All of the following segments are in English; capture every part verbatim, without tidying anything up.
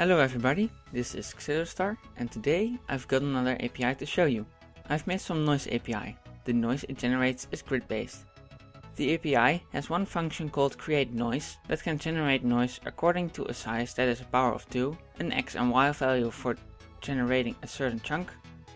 Hello everybody, this is Xilostar, and today I've got another A P I to show you. I've made some Noise A P I. The noise it generates is grid based. The A P I has one function called createNoise that can generate noise according to a size that is a power of two, an x and y value for generating a certain chunk,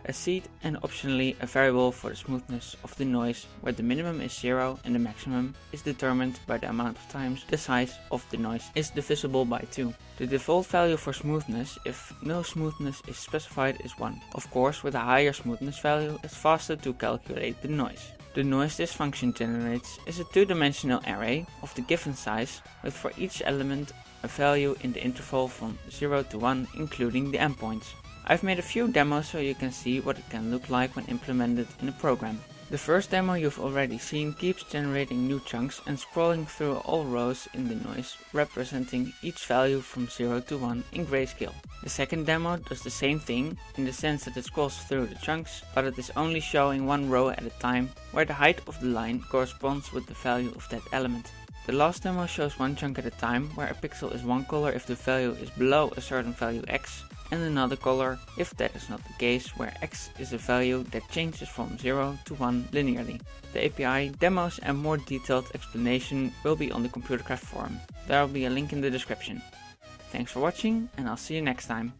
a seed, and optionally a variable for the smoothness of the noise where the minimum is zero and the maximum is determined by the amount of times the size of the noise is divisible by two. The default value for smoothness, if no smoothness is specified, is one. Of course, with a higher smoothness value, it's faster to calculate the noise. The noise this function generates is a two-dimensional array of the given size with for each element a value in the interval from zero to one including the endpoints. I've made a few demos so you can see what it can look like when implemented in a program. The first demo you've already seen keeps generating new chunks and scrolling through all rows in the noise, representing each value from zero to one in grayscale. The second demo does the same thing, in the sense that it scrolls through the chunks, but it is only showing one row at a time, where the height of the line corresponds with the value of that element. The last demo shows one chunk at a time, where a pixel is one color if the value is below a certain value x, and another color if that is not the case, where x is a value that changes from zero to one linearly. The A P I, demos and more detailed explanation will be on the ComputerCraft forum. There will be a link in the description. Thanks for watching, and I'll see you next time.